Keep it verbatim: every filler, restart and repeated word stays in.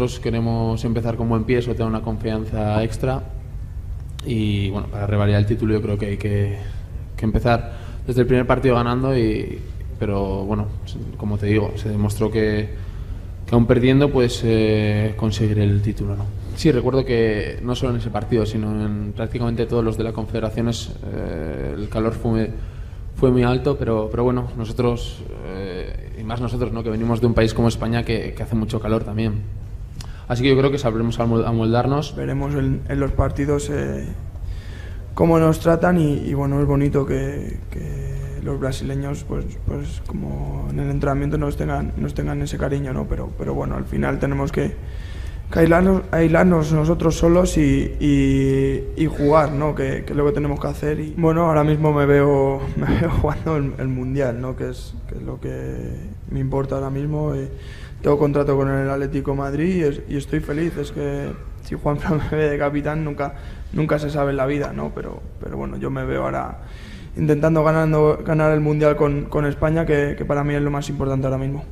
nosotros queremos empezar con buen pie, eso te da una confianza extra y bueno, para revalidar el título yo creo que hay que, que empezar desde el primer partido ganando, y, pero bueno, como te digo, se demostró que, que aún perdiendo pues eh, conseguir el título, ¿no? Sí, recuerdo que no solo en ese partido, sino en prácticamente todos los de la Confederaciones eh, el calor fue, fue muy alto, pero, pero bueno, nosotros, eh, y más nosotros, ¿no?, que venimos de un país como España que, que hace mucho calor también. Así que yo creo que sabremos amoldarnos. Veremos en, en los partidos eh, cómo nos tratan y, y bueno, es bonito que, que los brasileños pues, pues como en el entrenamiento nos tengan, nos tengan ese cariño, ¿no? Pero, pero bueno, al final tenemos que que aislarnos, aislarnos nosotros solos y, y, y jugar, ¿no?, que, que es lo que tenemos que hacer. Y bueno, ahora mismo me veo, me veo jugando el, el Mundial, ¿no?, que es, que es lo que me importa ahora mismo. Y tengo contrato con el Atlético Madrid y, es, y estoy feliz. Es que si Juanfran me ve de capitán nunca, nunca se sabe en la vida, ¿no? Pero, pero bueno, yo me veo ahora intentando ganando, ganar el Mundial con, con España, que, que para mí es lo más importante ahora mismo.